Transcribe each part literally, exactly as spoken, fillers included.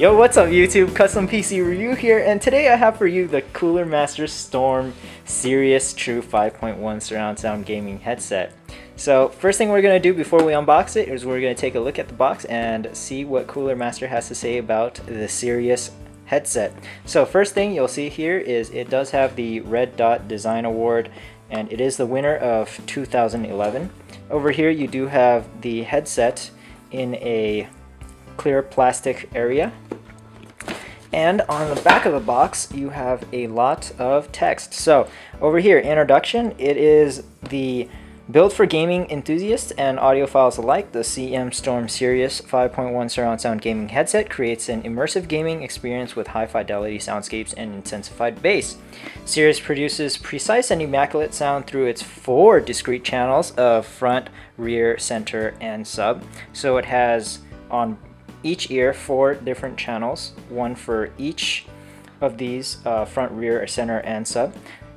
Yo, what's up YouTube? Custom P C Review here, and today I have for you the Cooler Master Storm Sirus True five point one Surround Sound Gaming Headset. So first thing we're going to do before we unbox it is we're going to take a look at the box and see what Cooler Master has to say about the Sirus headset. So first thing you'll see here is it does have the Red Dot Design Award, and it is the winner of two thousand eleven. Over here you do have the headset in a clear plastic area, and on the back of the box you have a lot of text. So over here, introduction, it is the built for gaming enthusiasts and audiophiles alike. The C M Storm Sirus five point one Surround Sound Gaming Headset creates an immersive gaming experience with high fidelity soundscapes and intensified bass. Sirus produces precise and immaculate sound through its four discrete channels of front, rear, center, and sub. So it has on each ear four different channels, one for each of these, uh, front, rear, center, and sub.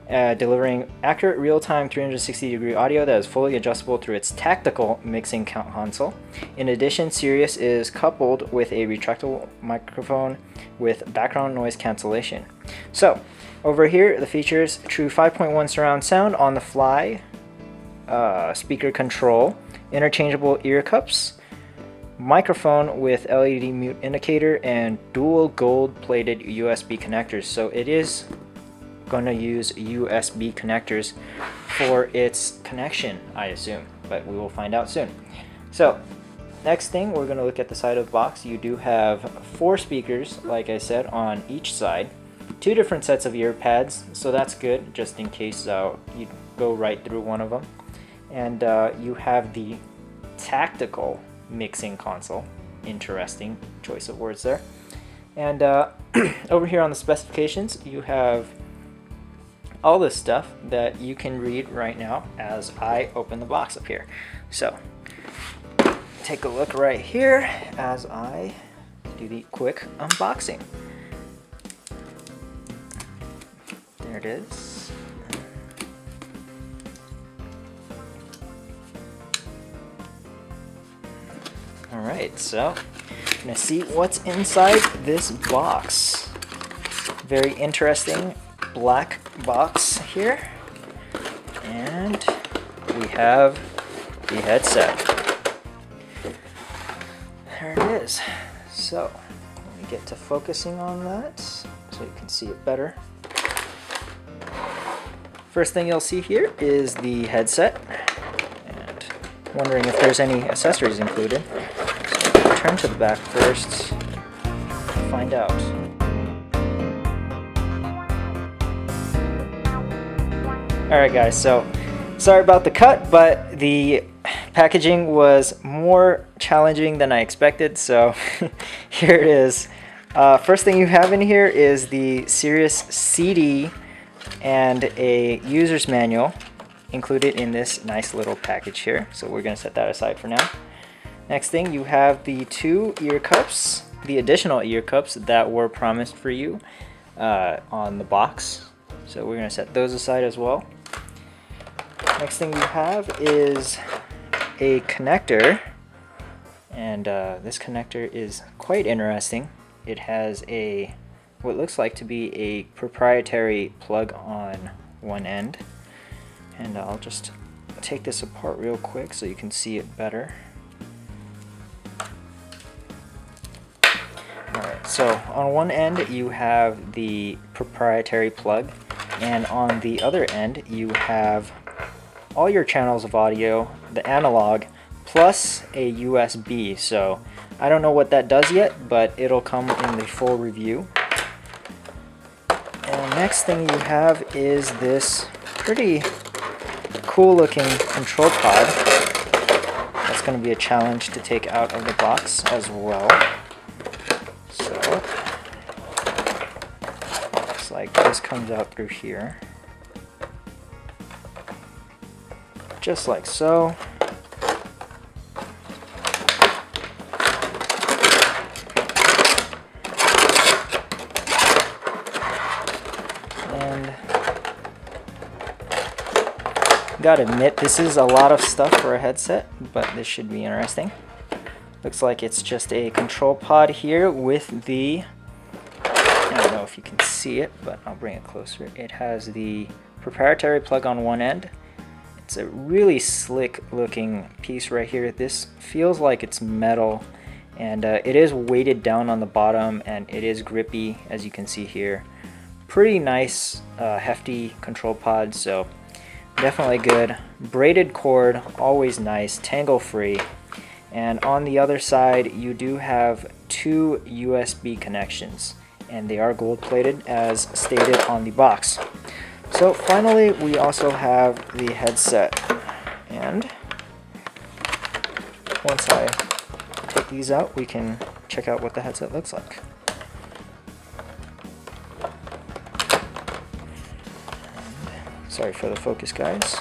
Uh, delivering accurate real-time three hundred sixty degree audio that is fully adjustable through its tactical mixing console. In addition, Sirus is coupled with a retractable microphone with background noise cancellation. So over here, the features: true five point one surround sound, on the fly uh, speaker control, interchangeable ear cups, microphone with L E D mute indicator, and dual gold plated U S B connectors. So it is going to use U S B connectors for its connection, I assume, but we will find out soon. So next thing, we're going to look at the side of the box. You do have four speakers, like I said, on each side, two different sets of ear pads, so that's good just in case uh, you go right through one of them. And uh, you have the tactical mixing console, interesting choice of words there. And uh, over here on the specifications, you have all this stuff that you can read right now as I open the box up here. So take a look right here as I do the quick unboxing. There it is. All right, so I'm gonna see what's inside this box. Very interesting black box here, and we have the headset. There it is. So let me get to focusing on that so you can see it better. First thing you'll see here is the headset, and I'm wondering if there's any accessories included. So turn to the back first, find out. Alright guys, so sorry about the cut, but the packaging was more challenging than I expected, so here it is. Uh, first thing you have in here is the Sirus C D and a user's manual included in this nice little package here, so we're going to set that aside for now. Next thing, you have the two ear cups, the additional ear cups that were promised for you uh, on the box, so we're going to set those aside as well. Next thing you have is a connector, and uh, this connector is quite interesting. It has a what looks like to be a proprietary plug on one end, and I'll just take this apart real quick so you can see it better. Alright, so on one end you have the proprietary plug, and on the other end you have all your channels of audio, the analog, plus a U S B. So I don't know what that does yet, but it'll come in the full review. And the next thing you have is this pretty cool looking control pod. That's going to be a challenge to take out of the box as well. So looks like this comes out through here, just like so. And gotta admit, this is a lot of stuff for a headset, but this should be interesting. Looks like it's just a control pod here with the, I don't know if you can see it, but I'll bring it closer. It has the proprietary plug on one end. It's a really slick looking piece right here. This feels like it's metal, and uh, it is weighted down on the bottom, and it is grippy, as you can see here. Pretty nice, uh, hefty control pod, so definitely good. Braided cord, always nice, tangle free. And on the other side, you do have two U S B connections, and they are gold plated as stated on the box. So finally, we also have the headset. And once I take these out, we can check out what the headset looks like. Sorry for the focus, guys.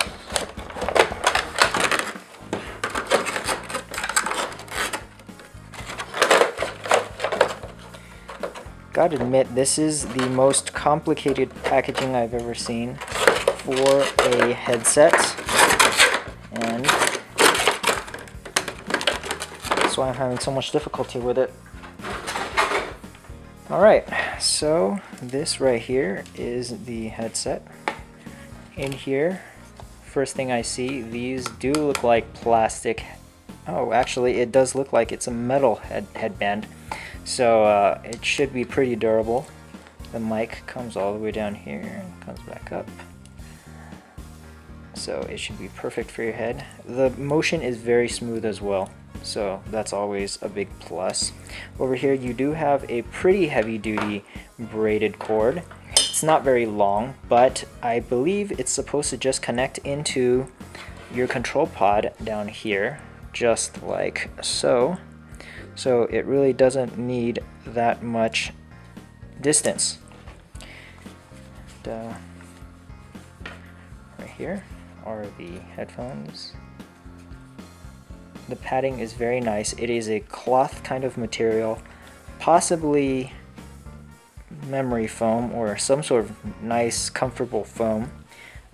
Gotta admit, this is the most complicated packaging I've ever seen for a headset, and that's why I'm having so much difficulty with it. Alright, so this right here is the headset. In here, first thing I see, these do look like plastic. Oh, actually it does look like it's a metal head headband, so uh, it should be pretty durable. The mic comes all the way down here and comes back up, so it should be perfect for your head. The motion is very smooth as well, so that's always a big plus. Over here you do have a pretty heavy-duty braided cord. It's not very long, but I believe it's supposed to just connect into your control pod down here, just like so. So it really doesn't need that much distance. And, uh, right here are the headphones. The padding is very nice. It is a cloth kind of material, possibly memory foam or some sort of nice comfortable foam.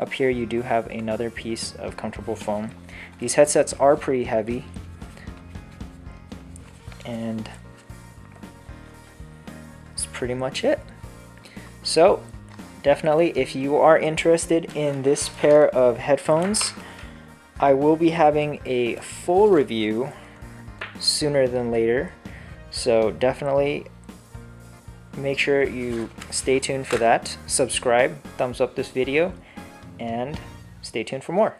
Up here you do have another piece of comfortable foam. These headsets are pretty heavy, and that's pretty much it. So definitely, if you are interested in this pair of headphones, I will be having a full review sooner than later, so definitely make sure you stay tuned for that. Subscribe, thumbs up this video, and stay tuned for more.